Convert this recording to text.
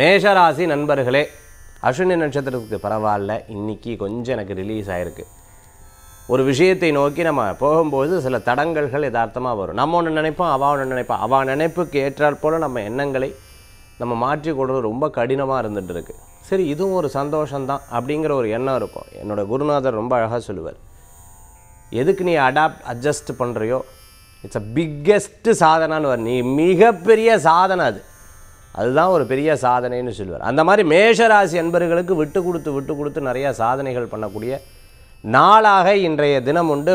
மேஷராசி நண்பர்களே, அஸ்வினி நட்சத்திரத்துக்கு பரவாயில்ல, இன்றைக்கி கொஞ்சம் எனக்கு ரிலீஸ் ஆகிருக்கு. ஒரு விஷயத்தை நோக்கி நம்ம போகும்போது சில தடங்கல்கள் யதார்த்தமாக வரும். நம்ம ஒன்று நினைப்போம், அவள் ஒன்று நினைப்பாள். அவள் நினைப்புக்கு ஏற்றாற் போல் நம்ம எண்ணங்களை நம்ம மாற்றிக்கொள்வது ரொம்ப கடினமாக இருந்துகிட்டு இருக்குது. சரி, இதுவும் ஒரு சந்தோஷம்தான் அப்படிங்கிற ஒரு எண்ணம் இருக்கும். என்னோடய குருநாதர் ரொம்ப அழகாக சொல்லுவார், எதுக்கு நீ அட்ஜஸ்ட் பண்ணுறியோ இட்ஸ் அ பிக்கெஸ்ட்டு சாதனைன்னு வரும். நீ மிகப்பெரிய சாதனை, அதுதான் ஒரு பெரிய சாதனைன்னு சொல்லுவார். அந்த மாதிரி மேஷராசி அன்பர்களுக்கு விட்டு கொடுத்து நிறையா சாதனைகள் பண்ணக்கூடிய நாளாக இன்றைய தினம் உண்டு.